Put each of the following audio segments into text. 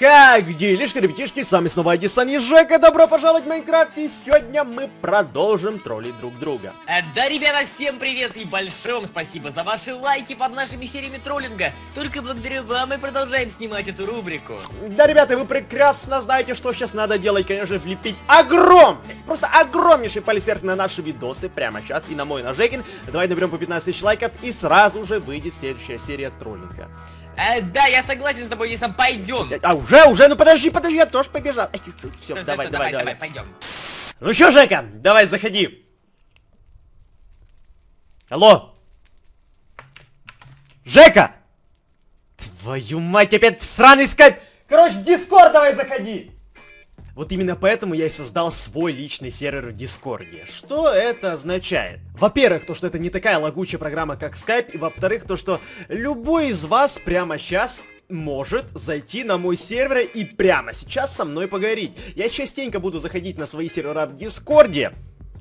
Как делишки, ребятишки, с вами снова Эдисон и Жека, добро пожаловать в Майнкрафт, и сегодня мы продолжим троллить друг друга. Да, ребята, всем привет и большое вам спасибо за ваши лайки под нашими сериями троллинга, только благодаря вам мы продолжаем снимать эту рубрику. Да, ребята, вы прекрасно знаете, что сейчас надо делать, конечно, влепить просто огромнейший палец вверх на наши видосы прямо сейчас, и на мой, на Жекин. Давай наберем по 15 тысяч лайков, и сразу же выйдет следующая серия троллинга. Да, я согласен с тобой, Эдисон, пойдем. Уже, ну подожди, я тоже побежал. Все, давай, пойдем. Ну что, Жека, давай, заходи. Алло. Жека! Твою мать, опять сраный скайп. Короче, в Дискорд давай заходи. Вот именно поэтому я и создал свой личный сервер в Дискорде. Что это означает? Во-первых, то, что это не такая лагучая программа, как Skype. И во-вторых, то, что любой из вас прямо сейчас может зайти на мой сервер и прямо сейчас со мной поговорить. Я частенько буду заходить на свои сервера в Дискорде.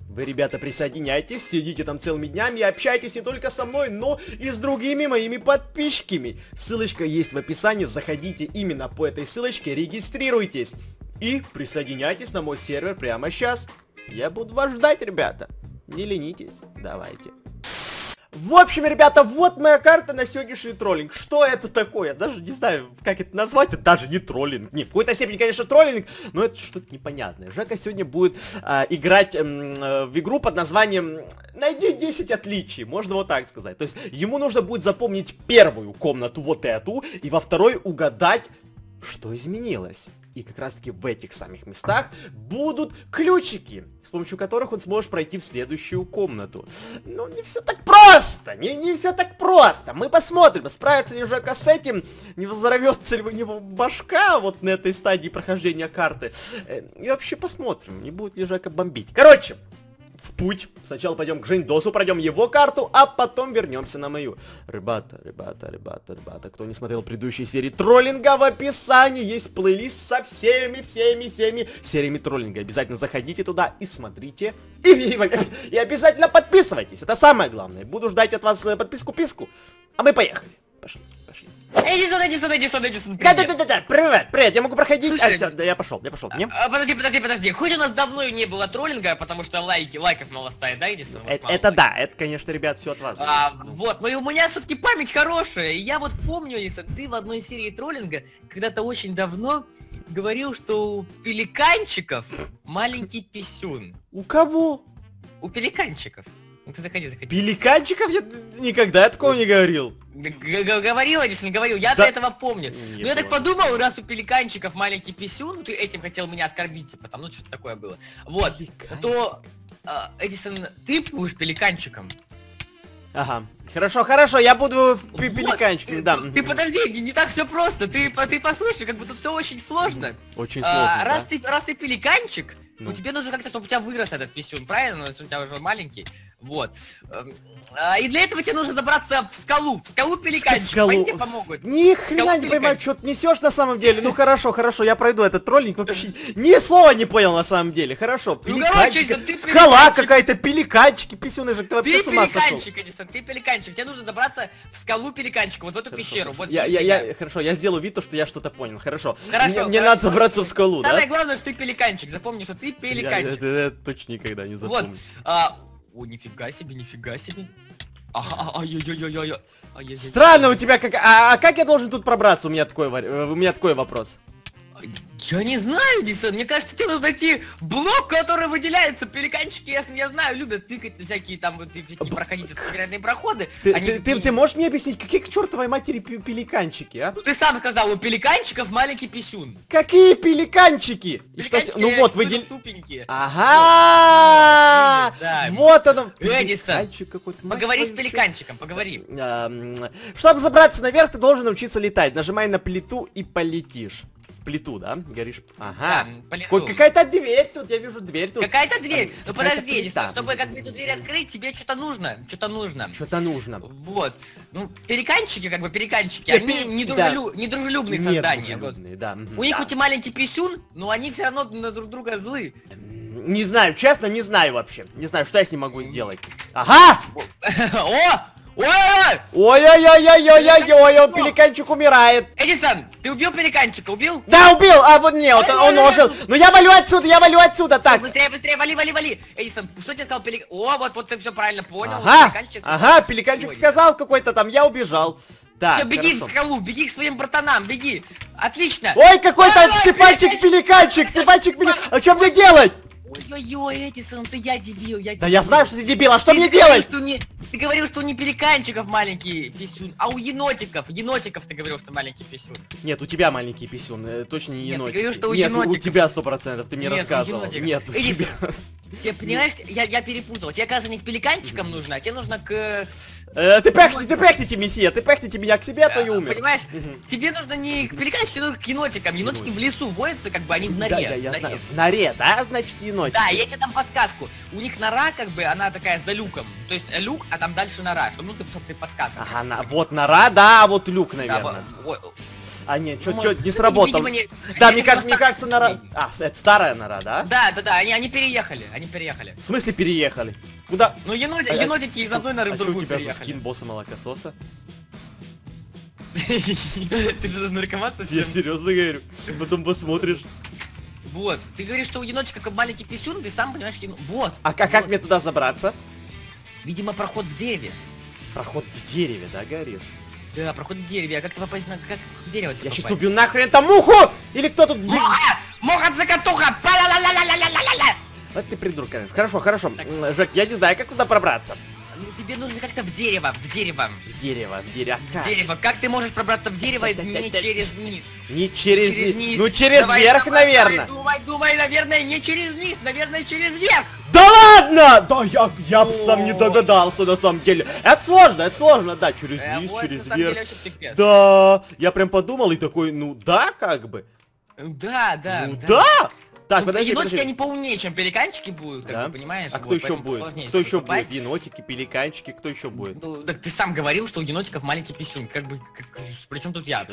Вы, ребята, присоединяйтесь, сидите там целыми днями и общайтесь не только со мной, но и с другими моими подписчиками. Ссылочка есть в описании, заходите именно по этой ссылочке, регистрируйтесь. И присоединяйтесь на мой сервер прямо сейчас. Я буду вас ждать, ребята. Не ленитесь, давайте. В общем, ребята, вот моя карта на сегодняшний троллинг. Что это такое? Я даже не знаю, как это назвать. Это даже не троллинг. Не, в какой-то степени, конечно, троллинг, но это что-то непонятное. Жека сегодня будет играть в игру под названием «Найди 10 отличий». Можно вот так сказать. То есть ему нужно будет запомнить первую комнату, вот эту, и во второй угадать, что изменилось. И как раз таки в этих самых местах будут ключики, с помощью которых он сможет пройти в следующую комнату. Ну, не все так просто, не все так просто. Мы посмотрим, справится ли Жека с этим, не взорвется ли у него башка вот на этой стадии прохождения карты. И вообще посмотрим, не будет ли Жека бомбить. Короче, в путь. Сначала пойдем к Жендосу, пройдем его карту, а потом вернемся на мою. Ребята, кто не смотрел предыдущие серии троллинга, в описании есть плейлист со всеми сериями троллинга. Обязательно заходите туда и смотрите. И обязательно подписывайтесь. Это самое главное. Буду ждать от вас подписку-писку. А мы поехали. Пошли. Эдисон, привет. Да, привет, я могу проходить. Слушай, все, да, я пошел. Подожди. Хоть у нас давно и не было троллинга, потому что лайков мало стоит, да, Эдисон? Это, конечно, ребят, все от вас. Вот, но и у меня все-таки память хорошая. Я вот помню, Эдисон, ты в одной серии троллинга когда-то очень давно говорил, что у пеликанчиков маленький писюн. У кого? У пеликанчиков. Ты заходи. Пеликанчиков? Я никогда такого не говорил. Говорил, Эдисон, говорил. Я-то этого помню. Но я так подумал, раз у пеликанчиков маленький писюн, ты этим хотел меня оскорбить, типа там, ну что-то такое было. Вот, то, Эдисон, ты будешь пеликанчиком. Ага. Хорошо, я буду пеликанчиком, да. Ты подожди, не так все просто. Ты послушай, как бы тут все очень сложно. Очень сложно. Раз ты пеликанчик, ну тебе нужно как-то, чтобы у тебя вырос этот писюн, правильно? Если у тебя уже маленький. Вот. И для этого тебе нужно забраться в скалу. В скалу пеликанчика. Они тебе помогут. Ни хрена не понимаю, что ты несешь на самом деле. Ну хорошо, я пройду этот троллинг. Вообще ни слова не понял на самом деле. Хорошо. Пеликанчик. Скала какая-то, пеликанчики, писюны же. Ты вообще с ума сошел. Ты пеликанчик. Тебе нужно забраться в скалу пеликанчика. Вот в эту пещеру. Хорошо, я сделаю вид, что я что-то понял. Хорошо. Мне надо забраться в скалу. Самое главное, что ты пеликанчик. Запомни, что ты пеликанчик. Я точно никогда не запомню. О, нифига себе. Ай-яй-яй-яй-яй. Странно у тебя как... А как я должен тут пробраться? У меня такой вопрос. Я не знаю, Эдисон. Мне кажется, тебе нужно найти блок, который выделяется. Пеликанчики, я знаю, любят тыкать на всякие там вот проходить секретные проходы. Ты можешь мне объяснить, какие к чертовой матери пеликанчики, а? Ну ты сам сказал, у пеликанчиков маленький писюн. Какие пеликанчики? Ну вот выдели. Ага. Вот оно. Эдисон, поговори с пеликанчиком, поговори. Чтобы забраться наверх, ты должен научиться летать. Нажимай на плиту и полетишь. Плиту, да? Говоришь... Ага. Да, какая-то дверь тут, я вижу дверь тут. Какая-то дверь. Ну подожди, Эдисон, чтобы как эту дверь открыть, тебе что-то нужно. Вот. Ну, пеликанчики, как бы пеликанчики, они недружелюбные создания. Да. У них хоть и маленький писюн, но они все равно на друг друга злы. Не знаю, честно, не знаю вообще. Не знаю, что я с ним могу сделать. Ага! О! Ой-ой-ой-ой-ой-ой-ой, пеликанчик умирает. Эдисон, ты убил пеликанчика, убил? Да, убил, а вот нет, он ожил. Ну я валю отсюда, так. Быстрее, быстрее, вали, вали, вали. Эдисон, что тебе сказал пеликанчик? О, вот ты все правильно понял. Ага, пеликанчик сказал какой-то там, я убежал. Да, все, беги в скалу, беги к своим братанам, беги. Отлично. Ой, какой-то Стефанчик-пеликанчик, Стефанчик-пеликанчик. А что мне делать? Ой-ой-ой, Эдисон, ты я дебил, я дебил. Да я знаю, что ты дебил, а что мне делать? Ты говорил, что не пеликанчиков маленький писюн, а у енотиков. Енотиков ты говорил, что маленький писюн. Нет, у тебя маленький писюн, точно не енотик. Нет, ты говорил, что у енотиков. Нет, у тебя 100%, ты мне рассказывал. Нет, у тебя. Тебе, понимаешь, я перепутал. Тебе, кажется, не к пеликанчикам нужно, а тебе нужно к... ты пэхните, месье, ты пэхните меня к себе, а то и умер. Понимаешь, тебе нужно не к пеликанчикам, а к енотикам. Енотики в лесу водятся, как бы они в норе. Да, я знаю. В норе, да, значит, енотики. Да, я тебе дам подсказку. У них нора, как бы, она такая за люком. То есть люк, а там дальше нора. Чтобы, ну, ты подсказка. Ага, вот нора, да, а вот люк, наверное. А нет, чё, не сработал. Да, мне кажется, нора... А, это старая нора, да? Да, они переехали, В смысле переехали? Куда? Ну, енотики из одной норы в другую переехали. А чё у тебя скин босса-молокососа? Ты же наркоман совсем? Я серьезно говорю, ты потом посмотришь. Вот, ты говоришь, что у енотика как маленький писюн, ты сам понимаешь, вот. А как мне туда забраться? Видимо, проход в дереве. Проход в дереве, да, говоришь? Да, проход в дереве, а как ты попасть на... Как в дерево ты попасть? Я сейчас убью нахрен эту муху! Или кто тут... Муха! Муха-закатуха! Па-ла-ла-ла-ла-ла-ла-ла-ла! Вот ты придурок, конечно. Хорошо, хорошо. Так. Жек, я не знаю, как туда пробраться. Ну, тебе нужно как-то в дерево, В дерево. Как ты можешь пробраться в дерево не через низ? Не через низ. Ну, через верх, наверное. Думай, наверное, не через низ, наверное, через верх. Да ладно! Да я бы сам не догадался на самом деле. Это сложно, да, через низ, через верх. Да, я прям подумал и такой, ну да, как бы. Да! Так, ну, енотики, они поумнее, чем пеликанчики будут, как бы, понимаешь? А кто еще будет? Кто еще будет? Енотики, пеликанчики, кто еще будет? Ну, так ты сам говорил, что у енотиков маленький писюн, как бы, при чем тут я?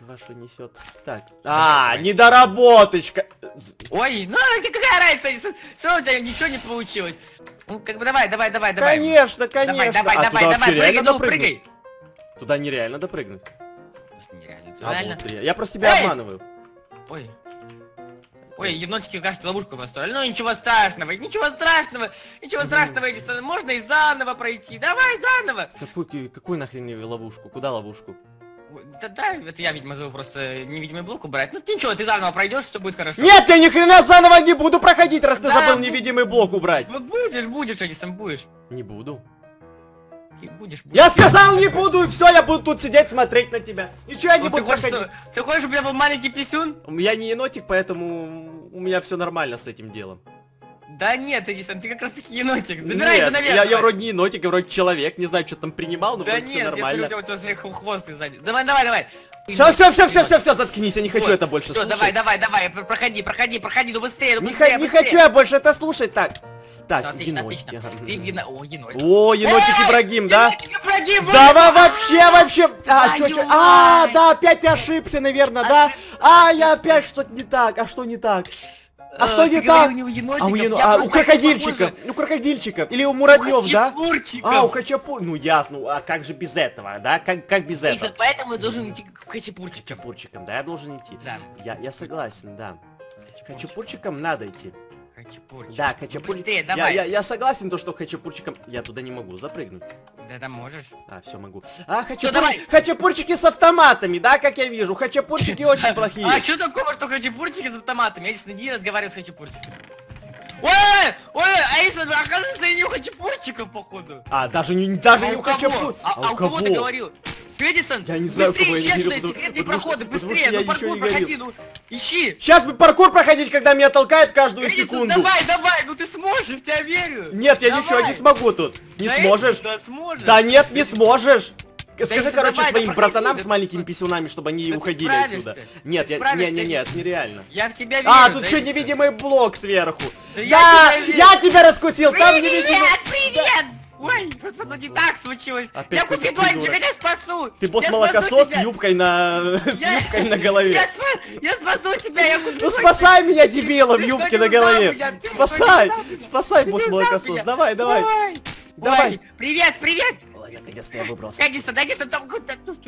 Вашу несет. Так. А, недоработочка. Ой, ну какая разница? Все, у тебя ничего не получилось. Ну, как бы, давай. Конечно, конечно. Давай, прыгай, ну, прыгай. Туда нереально допрыгнуть. Просто нереально. Я просто тебя обманываю. Ой. Ой, енотики, кажется, ловушку построили. Ну ничего страшного, Эдисон, можно и заново пройти. Давай заново. Какую нахрен ловушку? Куда ловушку? Да, это я, видимо, забыл просто невидимый блок убрать. Ну ты ничего, ты заново пройдешь, все будет хорошо. Нет, я ни хрена заново не буду проходить, раз ты забыл невидимый блок убрать. Будешь, Эдисон, будешь. Не буду. Будешь. Я сказал не буду, и все, я буду тут сидеть смотреть на тебя. Ничего я не буду проходить. Ты хочешь, чтобы я был маленький писюн? Я не енотик, поэтому у меня все нормально с этим делом. Да нет, Эдисон, ты как раз таки енотик. Забирайся наверх. Я вроде не енотик, я вроде человек, не знаю, что там принимал, но вроде все нормально. Да нет, если у тебя хвост сзади. Давай. Все, заткнись, я не хочу это больше слушать. Давай, проходи, ну быстрее. Не хочу я больше это слушать, так. Так, отлично. Ты вина... О, енотик. О, енотик Ибрагим, да? Да, вообще. А, да, опять я ошибся, наверное, да? А, я опять что-то не так. А что не так? А что не так? У крокодильчиков. У крокодильчиков. Или у муравьев, да? А, у хачапур. Ну ясно. А как же без этого, да? Как без этого? Поэтому я должен идти к хачапурчикам, да? Я должен идти. Да. Я согласен, да. К хачапурчикам надо идти. Хачапурчик. Да, хачапурчик. Быстрее, давай. Я согласен, то, что хачапурчиком я туда не могу запрыгнуть. Да, можешь. А, все могу. А, хачапурчики с автоматами, да, как я вижу. Хачапурчики очень плохие. А что такого, что хачапурчики с автоматами? Я здесь не разговариваю с хачапурчиком. Ой, Алиса, оказывается, я не у хачапурчиков, походу. А, даже не у хачапурчиков. А у кого ты говорил? Эдисон, я не знаю, быстрее ищи отсюда секретные проходы, быстрее, ну паркур проходи, ну ищи. Сейчас бы паркур проходить, когда меня толкают каждую секунду. Давай, ну ты сможешь, в тебя верю. Нет, я ничего не смогу тут. Не сможешь? Да сможешь. Да нет, не сможешь. Скажи, короче, своим братанам с маленькими писюнами, чтобы они уходили отсюда. Нет, нет, нереально. Я в тебя верю. А, тут еще невидимый блок сверху. Да, я тебя раскусил, там невидимый. Привет. Ой, просто ну не так случилось. Опять я купил бланчик, я тебя спасу. Ты босс-молокосос с юбкой на голове. Я спасу тебя, я купил. Ну спасай меня, дебила, в юбке на голове. Спасай, босс-молокосос, давай. Привет. Наконец-то я выбрался. Эдисон, там что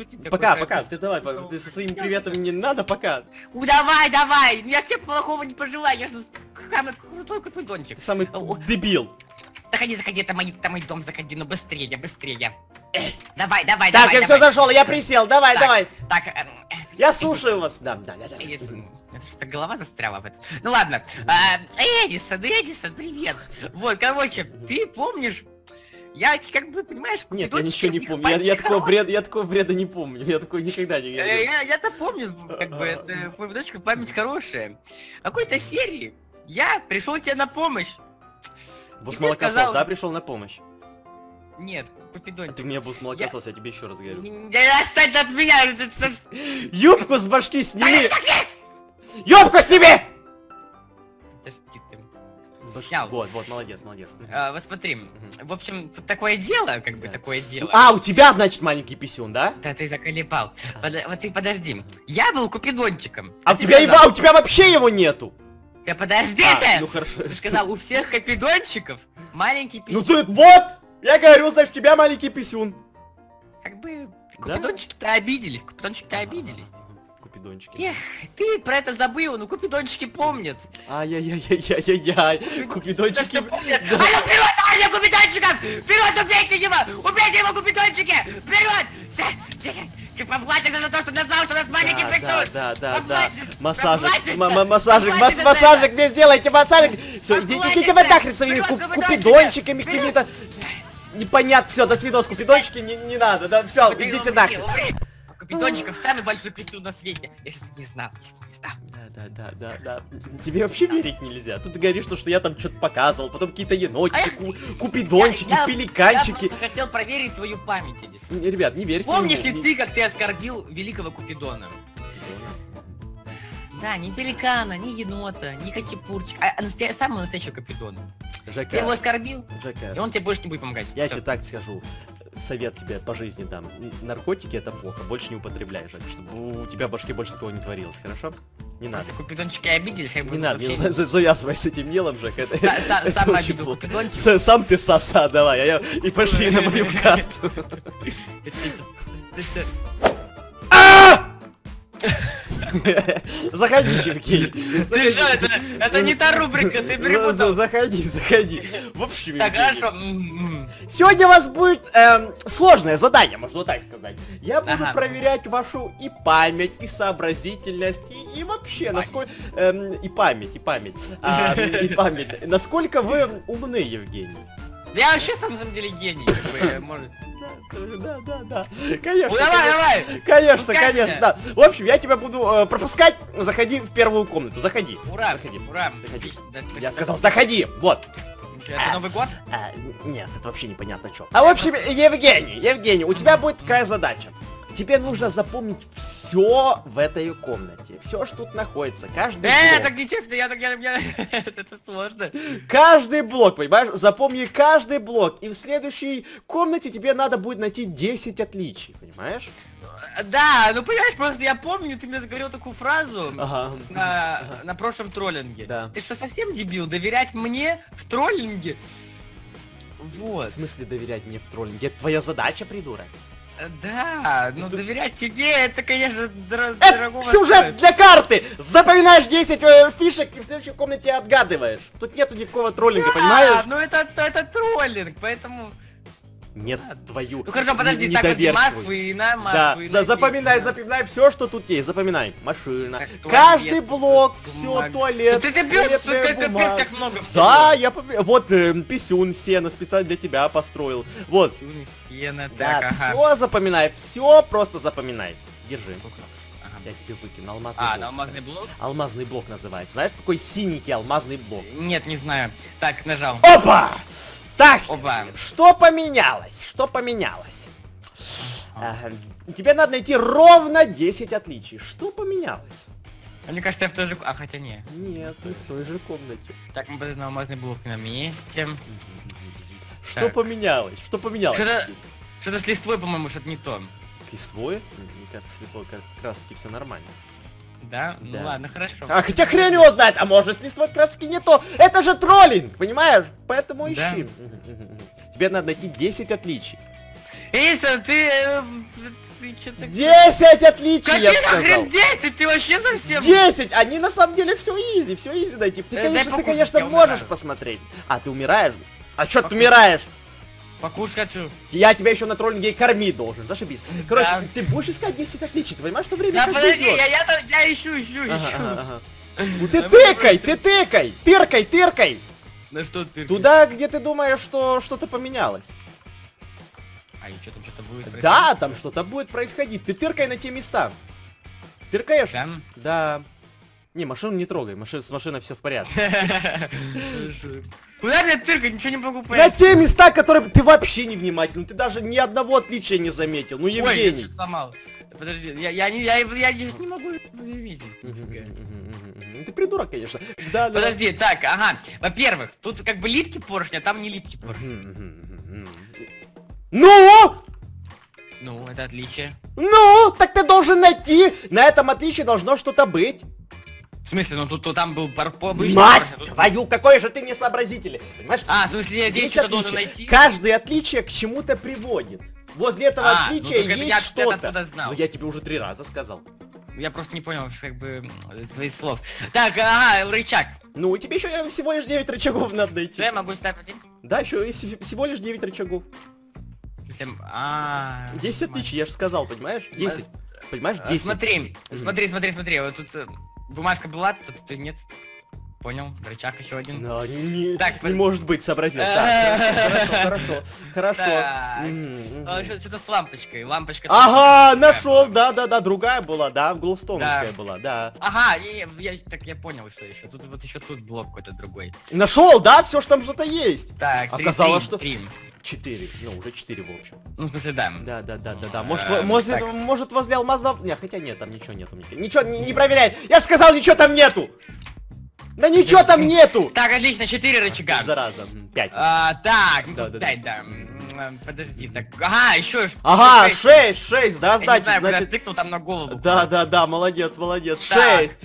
ты такой? Пока, ты давай, ты со своим приветом не надо, пока. Давай, я тебе плохого не пожелаю, я же самый крутой капидончик. Ты самый дебил. Заходи, это мой дом, заходи, ну быстрее. Давай. Так, я все зашел, я присел, давай. Так, я слушаю вас. Да. Что-то голова застряла в этом. Ну ладно. Эдисон, привет. Вот, короче, ты помнишь? Я как бы, понимаешь... Нет, я ничего не помню. Я такого вреда не помню. Я такой никогда не... Я-то помню, как бы, это дочка, память хорошая. В какой-то серии я пришел тебе на помощь. Босс молокосос, да, пришел на помощь? Нет, купидонь. А ты мне босс молокосос, я тебе еще раз говорю. Отстань от меня! Юбку с башки сними! Ёбку с ними! Подожди, ты снял. Вот, молодец. Вот смотри, в общем, тут такое дело, как бы, такое дело. А, у тебя, значит, маленький писюн, да? Да, ты заколебал. Вот ты подожди, я был купидончиком. А у тебя вообще его нету. Да подожди ты! Ну хорошо. Ты сказал, у всех купидончиков маленький писюн. Ну тут вот! Я говорю, значит, у тебя маленький писюн. Как бы, купидончики-то обиделись. Купидончики. Эх, ты про это забыл, ну купидончики помнят. Ай-яй-яй-яй-яй-яй, купидончики... Да. А я вперёд, армия купидончиков! Вперёд, убейте его, купидончики! Вперёд! Ты поплатишься за то, что назвал, что у нас маленький пиццун! Да. Массажик мне сделайте, массажик! Всё, идите вы нахрен своими купидончиками какими-то... Непонятно, всё, до свидос, купидончики, не надо, да, всё, идите нахрен. Купидончиков самый большой писюн на свете. Если ты не знал. Да. Тебе вообще верить нельзя. Ты говоришь, что я там что-то показывал, потом какие-то енотики, купидончики, пеликанчики. Я просто хотел проверить твою память, Эдисон. Ребят, не верьте. Помнишь ли ты, как ты оскорбил великого Купидона? Да, ни пеликана, ни енота, ни хачапурчика, а самого настоящего Купидона. Жека. Ты его оскорбил, Жека. И он тебе больше не будет помогать. Я тебе так скажу. Совет тебе по жизни дам. Наркотики это плохо, больше не употребляй, Жека, чтобы у тебя в башке больше такого не творилось, хорошо? Не надо. Если купидончики обиделись, как бы... Не надо, не завязывай с этим делом, Жека. Сам обидел купидончик. Сам ты соса, давай, и пошли на мою карту. Заходи, Евгений. Ты что, это не та рубрика, ты перепутал. Заходи. В общем, так, хорошо. Сегодня у вас будет сложное задание, можно так сказать. Я буду проверять вашу и память, и сообразительность, и вообще, насколько... И память. Насколько вы умны, Евгений? Я вообще, на самом деле, гений, как бы, может... Да. Конечно. Конечно. Да. В общем, я тебя буду пропускать. Заходи в первую комнату. Заходи. Ура. Я сказал, заходи. Вот. Это Новый год? Нет, это вообще непонятно что. А в общем, Евгений, у тебя будет такая задача. Тебе нужно запомнить все в этой комнате. Все, что тут находится. Каждый блок. Так нечестно, это сложно. Каждый блок, понимаешь? Запомни каждый блок. И в следующей комнате тебе надо будет найти 10 отличий, понимаешь? Да, ну понимаешь, просто я помню, ты мне заговорил такую фразу на прошлом троллинге. Да. Ты что, совсем дебил? Доверять мне в троллинге? Вот. В смысле доверять мне в троллинге? Это твоя задача, придурок. Да, но доверять тебе, это, конечно, дорогого... Сюжет для карты! Запоминаешь 10 фишек и в следующей комнате отгадываешь. Тут нету никакого троллинга, понимаешь? Да, ну это троллинг, поэтому... Нет, твою... Ну хорошо, подожди, так вот машина, да, запоминай все, что тут есть, запоминай. Машина, каждый блок, все, туалет, туалетная бумага. Да, я вот писюн сена специально для тебя построил. Вот. Писюн сена, так, ага. Все запоминай, все просто запоминай. Держи. Я тебе выкину алмазный блок. Алмазный блок? Алмазный блок называется. Знаешь, такой синенький алмазный блок. Нет, не знаю. Так, нажал. Опа! Так, что поменялось? Тебе надо найти ровно 10 отличий. Что поменялось? Мне кажется, я в той же... А, хотя нет. Нет, ты в той же комнате. Так, мы подознаем алмазный блок на месте. Что так. Поменялось? Что поменялось? Что-то с листвой, по-моему, что-то не то. С листвой? Мне кажется, с листвой как раз-таки все нормально. Да? Ну ладно, хорошо. А хотя хрен его знает, а может с листвой как раз таки не то. Это же троллинг, понимаешь? Поэтому ищи. Тебе надо найти 10 отличий. Эдисон, ты что-то... 10 отличий, я сказал. Какие нахрен 10? Ты вообще совсем... 10! Они на самом деле все изи найти. Ты, конечно, можешь посмотреть. А, ты умираешь? А чё ты умираешь? Покушать хочу. Я тебя еще на троллинге и кормить должен, зашибись. Короче, да. Ты будешь искать 10 отличий, ты понимаешь, что время... Да подожди, я ищу. Ага, ага. Ты тыркай! На что тыркай? Туда, где ты думаешь, что что-то поменялось. А и что, там что-то будет происходить? Да, там что-то будет происходить. Ты тыркай на те места. Тыркаешь? Да. Не, машину не трогай, с машиной все в порядке. Куда мне тыркать, ничего не могу понять. На те места, которые ты вообще не внимательный, ты даже ни одного отличия не заметил. Ну, Евгений. Подожди, я не могу видеть. Ты придурок, конечно. Подожди, так, ага. Во-первых, тут как бы липкий поршень, а там не липкий поршень. Ну! Ну, это отличие. Ну, так ты должен найти. На этом отличии должно что-то быть. В смысле, ну тут там был обычный... Мать твою, какой же ты несообразительный, понимаешь? А, в смысле, я здесь что-то должен найти? Каждое отличие к чему-то приводит. Возле этого отличия есть что-то. Ну я тебе уже 3 раза сказал. Я просто не понял, как бы, твоих слов. Так, ага, рычаг. Ну, тебе еще всего лишь 9 рычагов надо найти. Что, я могу сюда пойти? Да, еще всего лишь 9 рычагов. 10 отличий, я же сказал, понимаешь? 10. Понимаешь, 10. Смотри, вот тут... Бумажка была, тут нет. Понял, рычаг еще один. Но, не может быть, сообразил. Хорошо. Что-то с лампочкой. Лампочка. Ага, нашел, да, другая была, да, глоустонская была, да. Ага, я понял, что еще. Тут вот еще тут блок какой-то другой. Нашел, да, все, что там что-то есть. Так, оказалось, что... 4, ну уже 4 в общем. Ну в смысле да. Может возле алмазов, не, хотя нет, там ничего нету, ничего не проверяет. Я сказал, ничего там нету. Да ничего там нету. Так, отлично, 4 рычага. Зараза, 5. Так, 5, да. Подожди, так, ага, еще. Ага, 6, да, значит. Я не знаю, куда тыкнул, там на голову. Да, молодец, 6.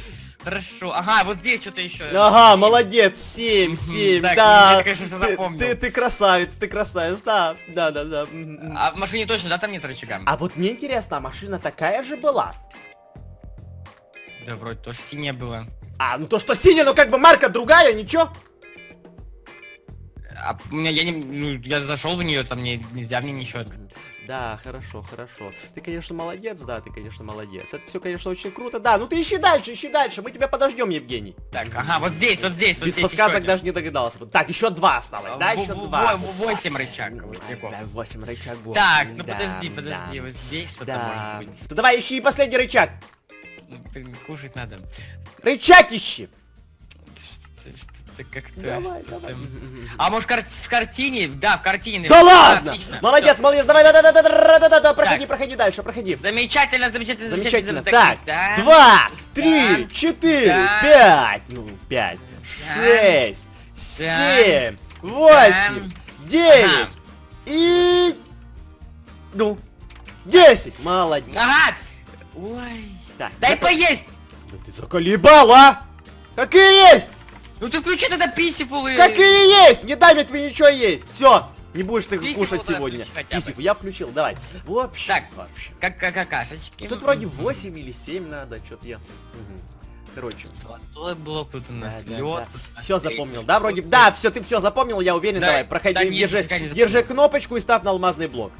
Хорошо, ага, вот здесь что-то еще. Ага, 7. Молодец, 7, так, да. Я, конечно, все запомнил. Ты красавец, да. А в машине точно, да, там нет рычага? А вот мне интересно, а машина такая же была? Да вроде тоже синяя была. А, ну то, что синяя, ну как бы марка другая, ничего? А у меня, я зашел в нее, там нельзя мне ничего открыть. Да, хорошо. Ты, конечно, молодец, Это все, конечно, очень круто. Да, ну ты ищи дальше. Мы тебя подождем, Евгений. Так, ага, вот здесь. Без подсказок даже не догадался. Так, еще 2 осталось, да, еще 2. 8 рычагов. 8 рычагов. Так, ну подожди, вот здесь что-то может быть. Давай ищи и последний рычаг. Кушать надо. Рычаг ищи. Как-то. А может в картине? Да, в картине. Да ладно! Молодец, давай, да, проходи дальше. Замечательно. Так, 2, 3, 4, 5, 5, 6, 7, 8, 9 и 10. Молодец. Ага. Ой. Дай поесть. Да ты заколебал, а? Как и есть. Ну ты включи тогда писифулы. Как и есть! Не дай мне тебе ничего есть! Все! Не будешь ты кушать сегодня. Писифу я включил, давай. В общем. Как какашечки. Тут вроде 8 или 7 надо, что-то я. Короче. Золотой блок тут у нас. Все запомнил, да, вроде. Да, все, ты все запомнил, я уверен, давай. Проходи, держи кнопочку и ставь на алмазный блок.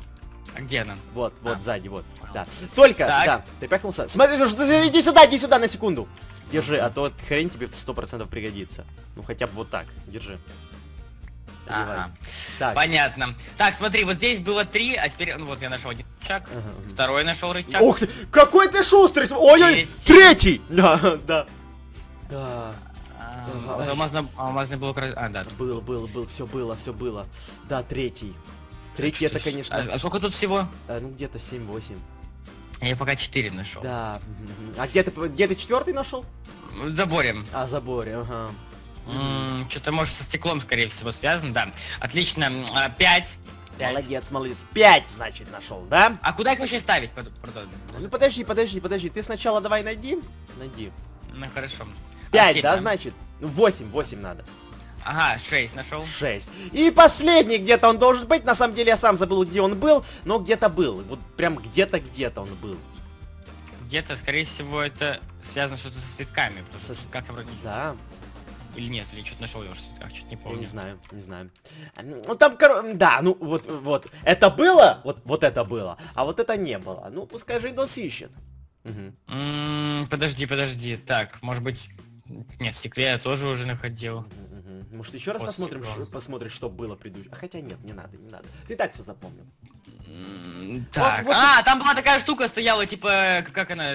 А где она? Вот, сзади, вот. Да. Только, да, ты пяхнулся. Смотри, иди сюда на секунду. Держи, а то хрень тебе 100% пригодится. Ну хотя бы вот так, держи. Ага. Так. Понятно. Так, смотри, вот здесь было 3, а теперь, ну вот я нашел один рычаг, второй нашел рычаг. Ух ты, какой ты шустрый! Ой-ой, 3! Да. Алмазный блок... А, да. Было, все было. Да, 3. 3 это, конечно... А сколько тут всего? Ну где-то 7-8. Я пока 4 нашел. Да. А где ты 4 нашел? В заборе. А, заборе, ага. Что-то может со стеклом, скорее всего, связано, да. Отлично, 5. Молодец. 5, значит, нашел, да? А куда их вообще ставить? Ну подожди. Ты сначала давай найди. Ну хорошо. 5, да, значит? Ну 8 надо. Ага, 6 нашел. 6. И последний где-то он должен быть. На самом деле я сам забыл, где он был, но где-то был. Вот прям где-то он был. Где-то, скорее всего, это связано что-то со цветками. Потому что со... как вроде... Да. Или нет, или что-то нашел я уже в цветках, что-то не помню. Я не знаю, не знаю. Ну там, короче, да, ну вот. Это было, вот это было, а вот это не было. Ну, пускай же Жидос ищет. Угу. Подожди, так, может быть... Нет, в стекле я тоже уже находил. Угу. Может, еще раз посмотришь, что было предыдущее. А хотя нет, не надо. Ты так все запомнил. Так, вот. А, там была такая штука стояла, типа, как она...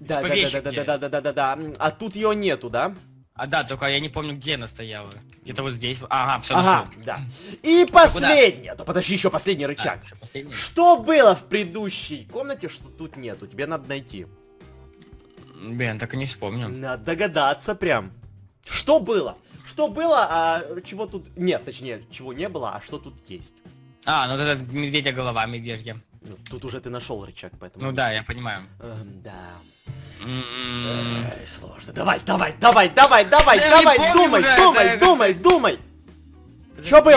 Да, типа да. А тут ее нету, да? А да, только я не помню, где она стояла. Это вот здесь. Ага, все нашел. Да. И последнее. Да, подожди, еще последний рычаг. Да, еще последний. Что было в предыдущей комнате, что тут нету? Тебе надо найти. Блин, так и не вспомнил. Надо догадаться прям. Что было? Что было, а чего тут... Нет, точнее, чего не было, а что тут есть. А, ну это медведя голова, медвежья. Ну, тут уже ты нашел рычаг, поэтому... Ну да, я понимаю. Да. Сложно. Давай, думай. Что было?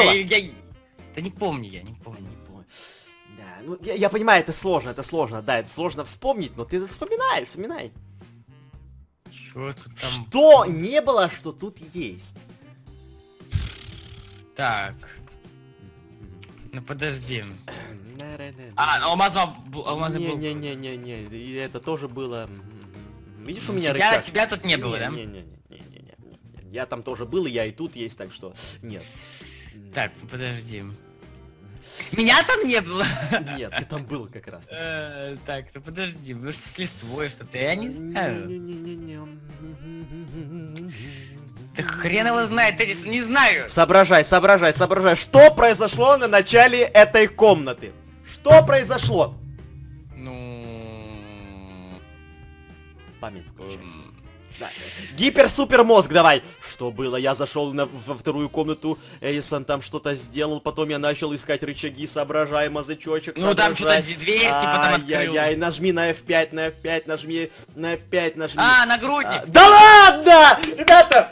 Да не помню. Да, ну я понимаю, это сложно, да, это сложно вспомнить, но ты вспоминай. Что тут там? Что не было, что тут есть? Так. Ну подожди. А, алмазы был. Не, это тоже было. Видишь, у меня рычаг. Тебя тут не было, да? Не. Я там тоже был, и я и тут есть, так что нет. Так, подожди. Меня там не было? Нет, ты там был как раз. Так, ну подожди, вы с листвой что-то, я не знаю. Да хрен его знает, Эдисон, не знаю. Соображай, что произошло на начале этой комнаты? Что произошло? Ну... Память получается. Да. Гипер-супер мозг, давай. Что было? Я зашел во вторую комнату, Эдисон там что-то сделал, потом я начал искать рычаги, соображай, мазычочек. Ну там что-то дверь, типа там открыл. Ай-яй-яй, нажми на F5, нажми. А, нагрудник. Да ладно, ребята!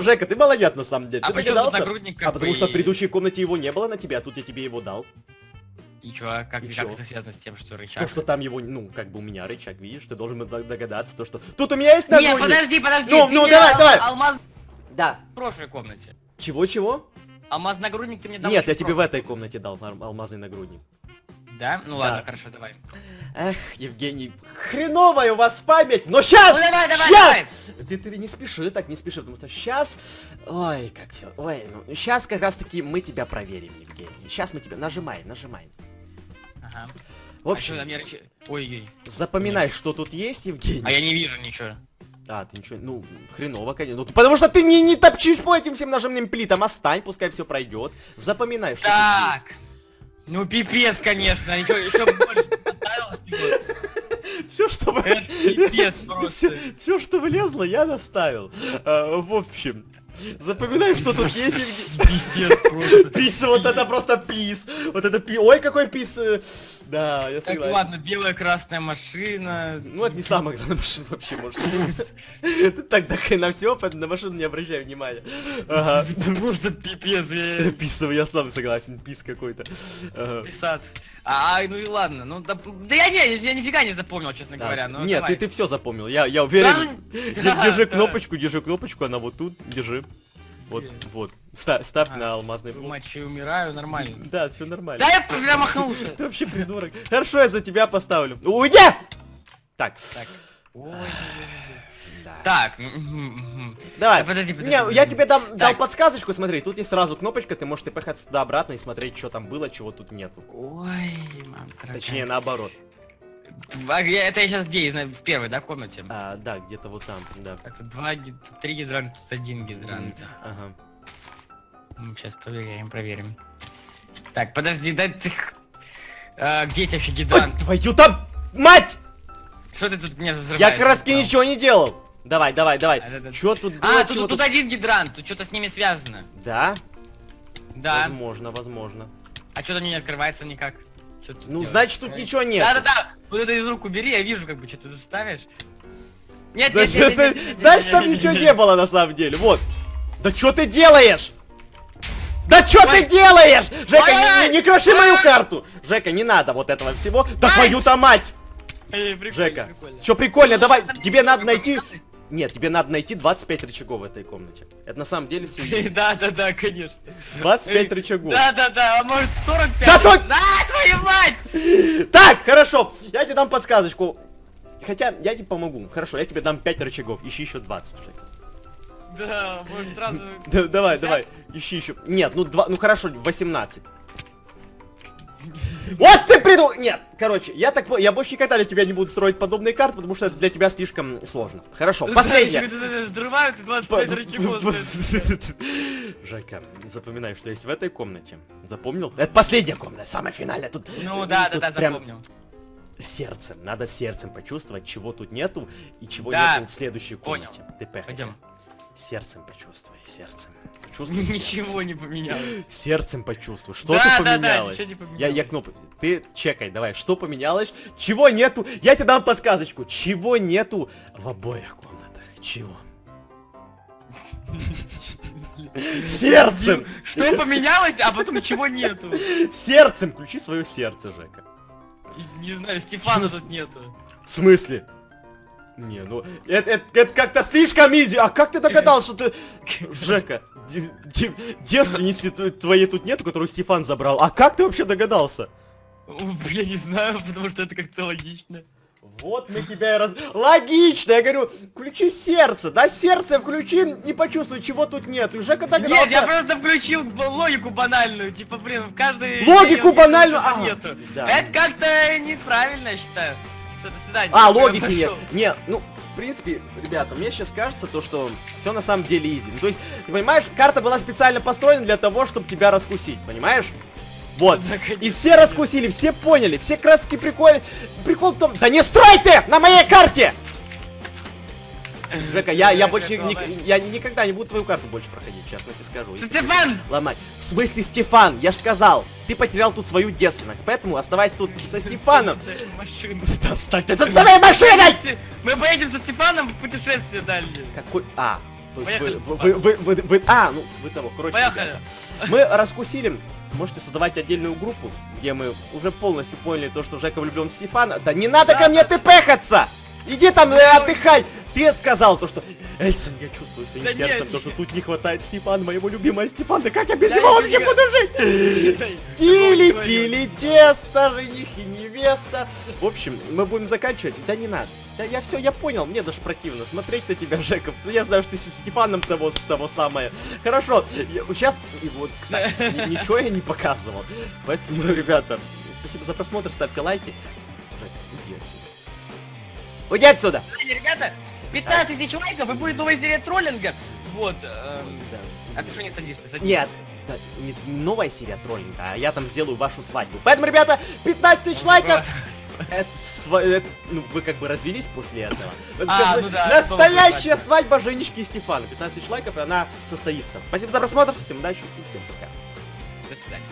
Жека, ты молодец на самом деле. А почему тут нагрудник как бы... А потому что в предыдущей комнате его не было на тебя, а тут я тебе его дал. И чё, как это связано с тем, что рычаг? То, что там его, ну, как бы у меня рычаг, видишь, ты должен догадаться, то, что... Тут у меня есть нагрудник! Нет, подожди, ну, давай! Алмаз... Да. В прошлой комнате. Чего? Алмазный нагрудник ты мне дал. Нет, я тебе в этой комнате дал алмазный нагрудник. Да? Ну ладно, хорошо, давай. Эх, Евгений, хреновая у вас память, но сейчас! Ну, давай! Ты не спеши, потому что сейчас... Ой, как все. Ой, ну, сейчас как раз таки мы тебя проверим, Евгений. Сейчас мы тебя... Нажимай. Ага. В общем, ой. Запоминай, что тут есть, Евгений. А я не вижу ничего. Да, ты ничего... Ну, хреново, конечно. Ну, потому что ты не топчись по этим всем нажимным плитам. Остань, пускай все пройдет. Запоминай, что тут есть. Ну, пипец, конечно. Ничего, еще больше поставил, что все, что... Это пипец просто. Все, что вылезло, я доставил. В общем... Запоминай, что тут есть. Писец просто. Пис, вот это просто пис. Вот это пис. Ой, какой пис. Да, я согласен. Так, ладно, белая красная машина. Ну, это не самая главная машина вообще, может. Ты так дохрена всего, поэтому на машину не обращай внимания. Просто пипец. Пис, я сам согласен, пис какой-то. Писат. Ай, ну и ладно. Ну да я нифига не запомнил, честно говоря. Нет, ты все запомнил, я уверен. Держи кнопочку, она вот тут, держи. Вот. Ставь на алмазный пол. Мать, я умираю, нормально. Да, все нормально. Да я прям махнулся. Ты вообще придурок. Хорошо, я за тебя поставлю. Уйди! Так. Так. Давай. Подожди. Я тебе дал подсказочку, смотри. Тут есть сразу кнопочка, ты можешь пихать туда-обратно и смотреть, что там было, чего тут нету. Ой, мам. Точнее, наоборот. Это я сейчас где? В первой, да, комнате? А, да, где-то вот там, да. Так, тут 3 гидранта, тут 1 гидрант. Ага. Сейчас проверим. Так, подожди, да ты... Где эти вообще гидранты? Твою там мать! Что ты тут меня взрываешь? Я как раз ничего не делал. Давай. Чё тут было? А, тут 1 гидрант, тут что-то с ними связано. Да? Да. Возможно. А что-то не открывается никак. Ну, значит, тут ничего нет. Да. Вот это из рук убери, я вижу, как бы, что ты ставишь. Нет, значит, там ничего не было, на самом деле. Вот. Да что ты делаешь? Да что ты делаешь? Жека, не кроши мою карту. Жека, не надо вот этого всего. Да твою-то мать. Жека, что прикольно, давай, тебе надо найти... Нет, тебе надо найти 25 рычагов в этой комнате. Это на самом деле все. Да, конечно. 25 рычагов. Да, а может 45. Да твою мать! Так, хорошо, я тебе дам подсказочку. Хотя, я тебе помогу. Хорошо, я тебе дам 5 рычагов, ищи еще 20, Жека. Да, может сразу... Давай, ищи еще. Нет, ну хорошо, 18. Вот ты придумал! Нет, короче, я больше никогда для тебя не буду строить подобные карты, потому что это для тебя слишком сложно. Хорошо, последняя. Взрывают и 25 рычагов. Жека, запоминай, что есть в этой комнате. Запомнил? Это последняя комната, самая финальная. Тут. Ну да, запомнил. Сердцем, надо сердцем почувствовать, чего тут нету и чего нету в следующей комнате. Ты пойдем. Сердцем почувствуй, сердцем. Почувствуй, ничего сердцем. Не поменялось. Сердцем почувствуй, что ты поменялось. Да, ничего не поменялось. Я кнопку. Ты чекай, давай, что поменялось? Чего нету? Я тебе дам подсказочку. Чего нету в обоих комнатах? Чего? Сердцем. Что поменялось, а потом чего нету? Сердцем, включи свое сердце, Жека. Не знаю, Стефана тут нету. В смысле? Не, ну, это как-то слишком изи, а как ты догадался, что ты... Жека, девственницы твоей тут нету, которую Стефан забрал, а как ты вообще догадался? Я не знаю, потому что это как-то логично. Вот мы тебя и раз... Логично, я говорю, включи сердце, да, сердце включи и почувствуй, чего тут нету, Жека догадался. Нет, я просто включил логику банальную, типа, блин, в каждой... Логику банальную? Это как-то неправильно, я считаю. А, логики нет. Нет, ну, в принципе, ребята, мне сейчас кажется, то, что все на самом деле изи. Ну, то есть, ты понимаешь, карта была специально построена для того, чтобы тебя раскусить, понимаешь? Вот. Да, конечно, и все раскусили, все поняли, все краски прикольные. Прикол в том... Да не строй ты на моей карте! Жека, я больше я никогда не буду твою карту больше проходить, честно тебе скажу. Стефан! Ломать. В смысле, Стефан? Я же сказал, ты потерял тут свою девственность, поэтому оставайся тут со Стефаном. Стань тут своей машиной! Мы поедем со Стефаном в путешествие дальше. Какой... А, то есть вы... А, ну, вы того, короче. Поехали. Мы раскусили. Можете создавать отдельную группу, где мы уже полностью поняли то, что Жека влюблен в Стефана. Да не надо ко мне тпхаться! Иди там, отдыхай! Ты сказал то, что... Эдисон, я чувствую своим сердцем, то, что тут не хватает Стефана, моего любимого Стефана. Да как я без него вообще буду жить? Тили-тили, тесто, жених и невеста. В общем, мы будем заканчивать. Да не надо. Да я все, я понял, мне даже противно смотреть на тебя, Жека. Я знаю, что ты со Стефаном того самое. Хорошо, сейчас... И вот, кстати, ничего я не показывал. Поэтому, ребята, спасибо за просмотр, ставьте лайки. Жека, иди отсюда. Уйди отсюда! Ребята, 15 тысяч лайков и будет новая серия троллинга. Вот. А ты что не садишься? Нет, не новая серия троллинга, а я там сделаю вашу свадьбу. Поэтому, ребята, 15 тысяч лайков. Ну, вы как бы развелись после этого. Настоящая свадьба Женечки и Стефана. 15 тысяч лайков, и она состоится. Спасибо за просмотр, всем удачи и всем пока. До свидания.